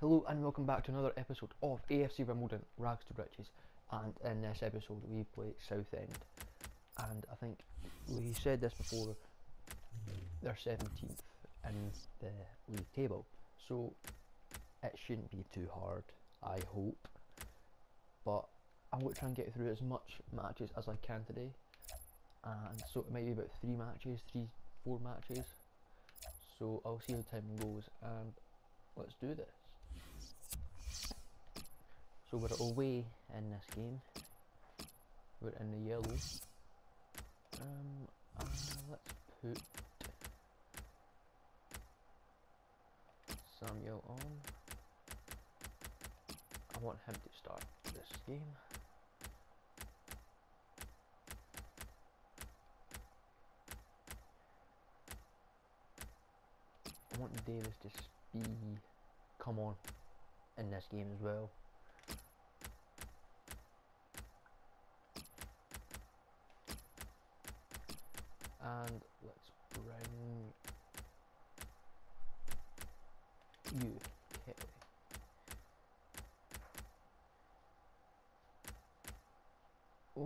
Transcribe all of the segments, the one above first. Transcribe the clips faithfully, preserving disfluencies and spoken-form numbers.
Hello and welcome back to another episode of A F C Wimbledon Rags to Riches, and in this episode we play Southend, and I think we said this before, they're seventeenth in the league table, so it shouldn't be too hard, I hope, but I'm going to try and get through as much matches as I can today, and so it might be about three matches, three, four matches, so I'll see how time goes, and let's do this. So we're away in this game, we're in the yellow, um, uh, let's put Samuel on. I want him to start this game. I want Davis to be, come on, in this game as well. And let's bring you, Kelly.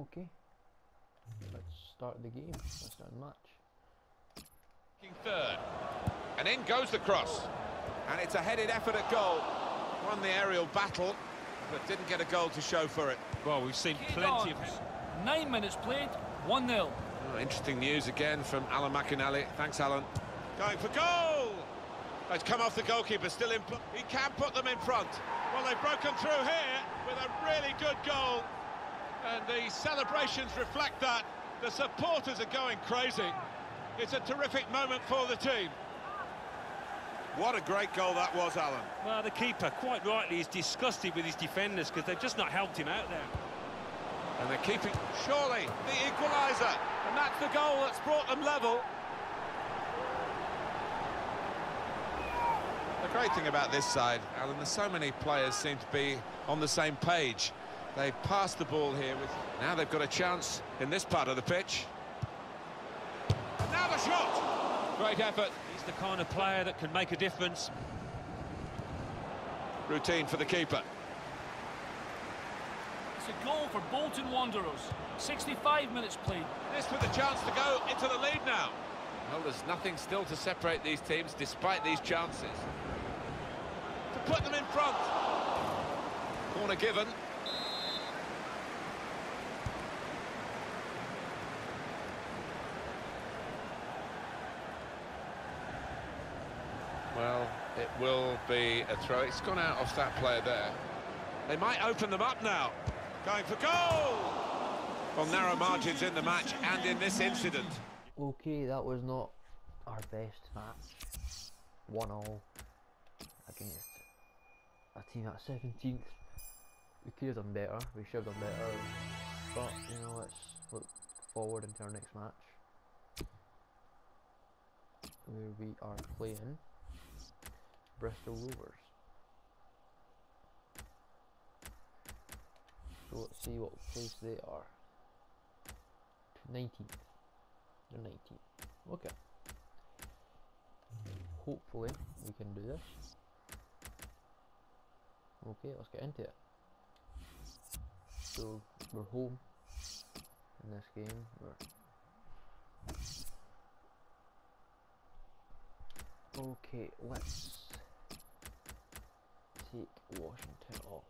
Okay, let's start the game. Let's start the match. Third, and in goes the cross, and it's a headed effort at goal. Won the aerial battle, but didn't get a goal to show for it. Well, we've seen plenty of him. Nine minutes played, one nil. Oh, interesting news again from Alan McInally. Thanks, Alan. Going for goal! It's come off the goalkeeper, still in... He can put them in front. Well, they've broken through here with a really good goal. And the celebrations reflect that. The supporters are going crazy. It's a terrific moment for the team. What a great goal that was, Alan. Well, the keeper, quite rightly, is disgusted with his defenders because they've just not helped him out there. And they're keeping, surely, the equaliser. And that's the goal that's brought them level. The great thing about this side, Alan, there's so many players seem to be on the same page. They've passed the ball here. With... Now they've got a chance in this part of the pitch. And now the shot! Great effort. He's the kind of player that can make a difference. Routine for the keeper. It's a goal for Bolton Wanderers. sixty-five minutes played. This with a chance to go into the lead now. Well, there's nothing still to separate these teams despite these chances. To put them in front. Corner given. Well, it will be a throw. It's gone out off that player there. They might open them up now. Going for goal! Well, narrow margins in the match and in this incident. Okay, that was not our best match. one all against a team at seventeenth. We could have done better, we should have done better. But, you know, let's look forward into our next match, where we are playing Bristol Rovers. So let's see what place they are. nineteenth. They're nineteenth. Okay. Hopefully we can do this. Okay, let's get into it. So we're home in this game. We're okay, let's take Washington off.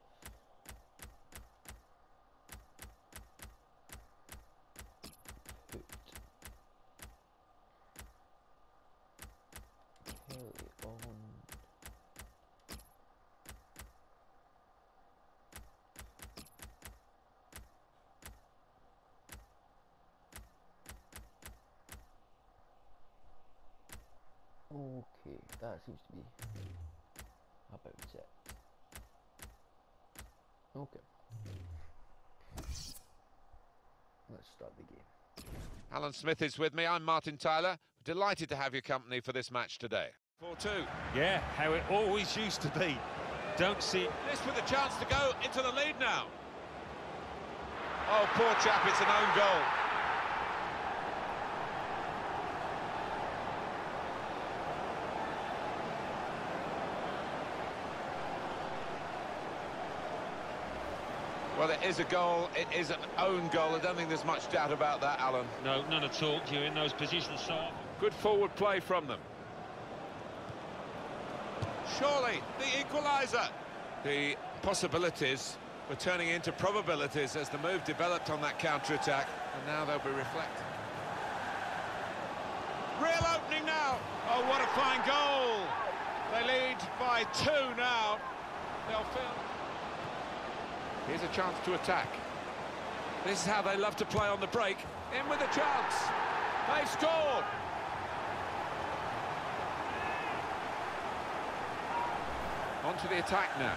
Okay, that seems to be about it. Okay. Let's start the game. Alan Smith is with me, I'm Martin Tyler. Delighted to have your company for this match today. four two. Yeah, how it always used to be. Don't see... This with a chance to go into the lead now. Oh, poor chap, it's an own goal. Well, it is a goal. It is an own goal. I don't think there's much doubt about that, Alan. No, none at all. You're in those positions, sir. Good forward play from them. Surely the equaliser. The possibilities were turning into probabilities as the move developed on that counter-attack, and now they'll be reflected. Real opening now. Oh, what a fine goal. They lead by two now. They'll fill. Here's a chance to attack. This is how they love to play on the break. In with a chance. They scored. On to the attack now.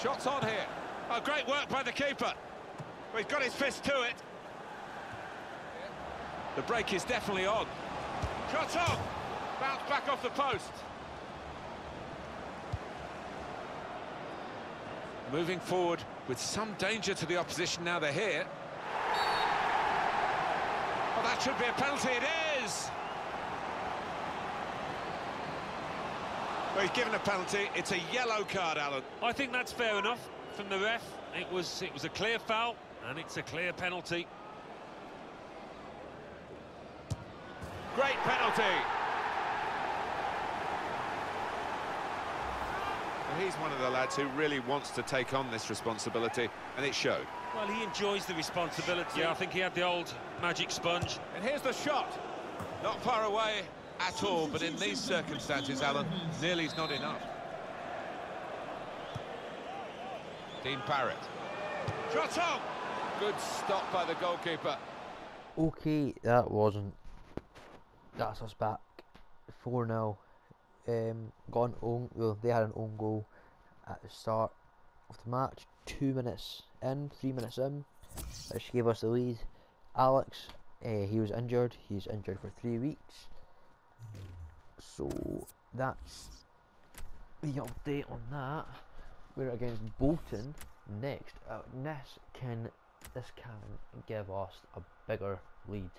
Shots on here. Oh, great work by the keeper. Well, he's got his fist to it. The break is definitely on. Shot on. Bounce back off the post. Moving forward with some danger to the opposition now they're here. Oh, that should be a penalty, it is! Well, he's given a penalty, it's a yellow card, Alan. I think that's fair enough from the ref. It was, it was a clear foul, and it's a clear penalty. Great penalty! He's one of the lads who really wants to take on this responsibility, and it showed. Well, he enjoys the responsibility. Yeah, I think he had the old magic sponge. And here's the shot. Not far away at all, but in these circumstances, Alan, nearly is not enough. Dean Parrett. Shot on! Good stop by the goalkeeper. OK, that wasn't. That's us back. four nil. Um, got an own, well, they had an own goal at the start of the match, two minutes in, three minutes in, which gave us the lead. Alex, uh, he was injured, he's injured for three weeks, so that's the update on that. We're against Bolton next. Uh, this, can, this can give us a bigger lead.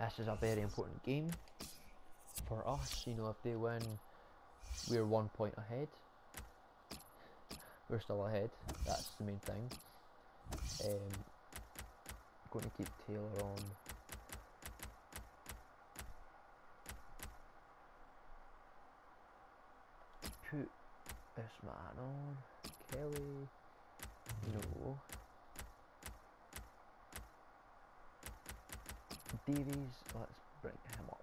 This is a very important game for us, you know. If they win, we're one point ahead. We're still ahead. That's the main thing. Um, going to keep Taylor on. Put this man on. Kelly. No. Davies. Let's bring him up.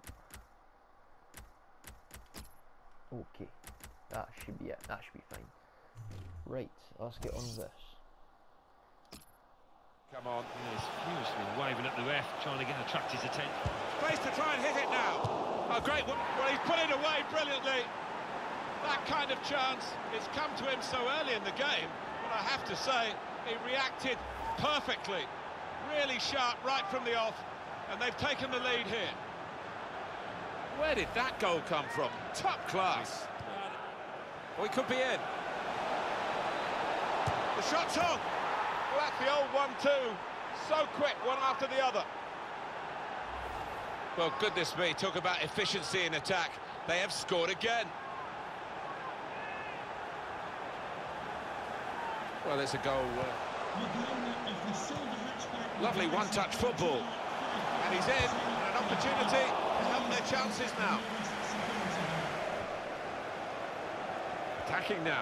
Okay, that should be it, that should be fine. Right, let's get on with this. Come on. He was waving at the ref, trying to get attract his attention. Space to try and hit it now. Oh, great. Well, he's put it away brilliantly. That kind of chance, it's come to him so early in the game, but I have to say, he reacted perfectly. Really sharp right from the off, and they've taken the lead here. Where did that goal come from? Top class. We could be in. The shot's on. Well, that's the old one two. So quick, one after the other. Well, goodness me, talk about efficiency in attack. They have scored again. Well, it's a goal. Lovely one-touch football. And he's in, and an opportunity to help their chances now. Attacking now.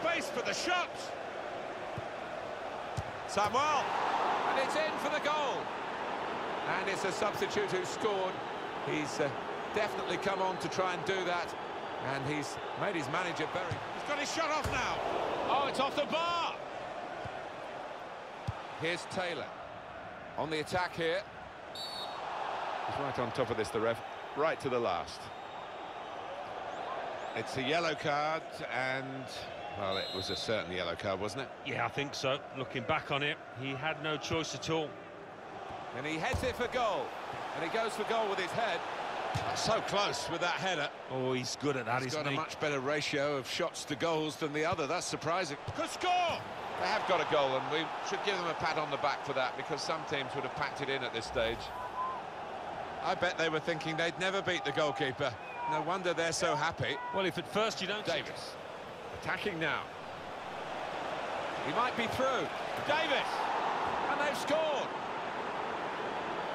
Space for the shot. Samuel. And it's in for the goal. And it's a substitute who scored. He's uh, definitely come on to try and do that. And he's made his manager bury. He's got his shot off now. Oh, it's off the bar. Here's Taylor. On the attack here. He's right on top of this, the ref, right to the last. It's a yellow card, and, well, it was a certain yellow card, wasn't it? Yeah, I think so. Looking back on it, he had no choice at all. And he heads it for goal, and he goes for goal with his head. That's so close with that header. Oh, he's good at that, isn't he? He's got a much better ratio of shots to goals than the other. That's surprising. Could score! They have got a goal, and we should give them a pat on the back for that, because some teams would have packed it in at this stage. I bet they were thinking they'd never beat the goalkeeper. No wonder they're so happy. Well, if at first you don't... Davis. Attacking now. He might be through. Davis, and they've scored.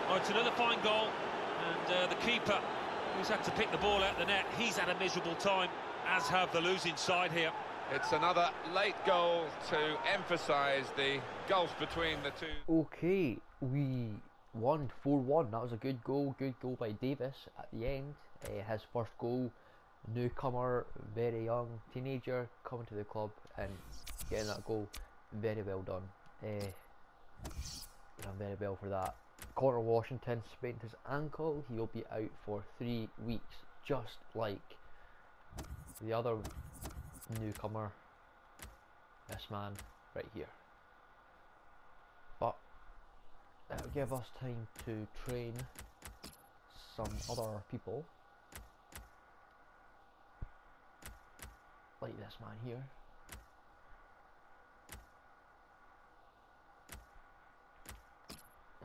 Oh, it's another fine goal, and uh, the keeper, who's had to pick the ball out the net, he's had a miserable time, as have the losing side here. It's another late goal to emphasise the gulf between the two. Okay, we won four one. That was a good goal, good goal by Davis at the end. Uh, his first goal, newcomer, very young, teenager, coming to the club and getting that goal. Very well done. Uh, done very well for that. Connor Washington sprained his ankle. He'll be out for three weeks, just like the other newcomer, this man right here. But that'll give us time to train some other people, like this man here.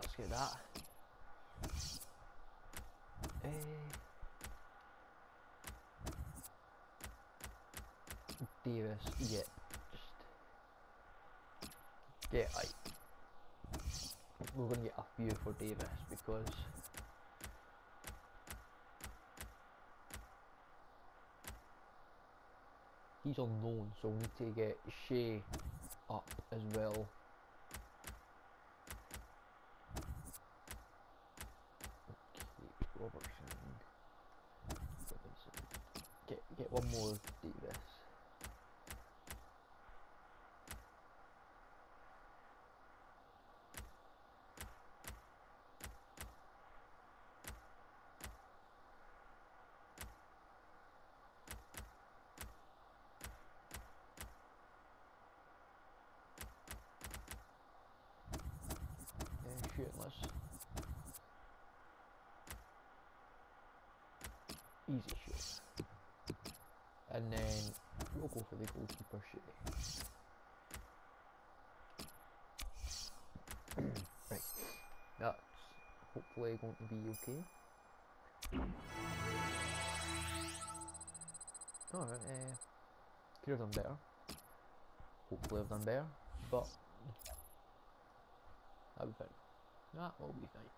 Let's get that. Uh, Davis, yeah, just get out. We're going to get a few for Davis because he's on loan, so we need to get Shea up as well. Okay, Robertson. Get, get one more Davis. Easy shoot. And then we'll go for the goalkeeper shooting. Right. That's hopefully going to be okay. Alright, uh, could have done better. Hopefully I've done better. But that'll be fine. That will be fine.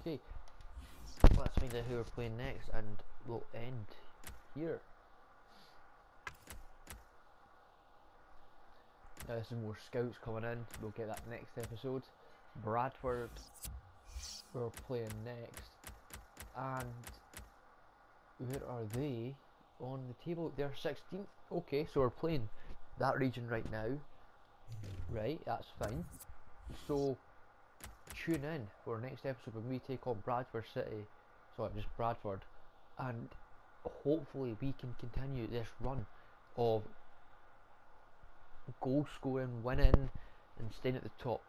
Okay, let's find out who we're playing next and we'll end here. Now there's some more scouts coming in, we'll get that next episode. Bradford, we're playing next. And where are they on the table? They're sixteenth. Okay, so we're playing that region right now. Right, that's fine. So tune in for our next episode when we take on Bradford City, sorry, just Bradford, and hopefully we can continue this run of goal scoring, winning and staying at the top.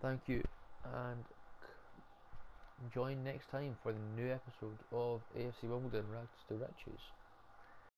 Thank you and join next time for the new episode of A F C Wimbledon Rags to Riches.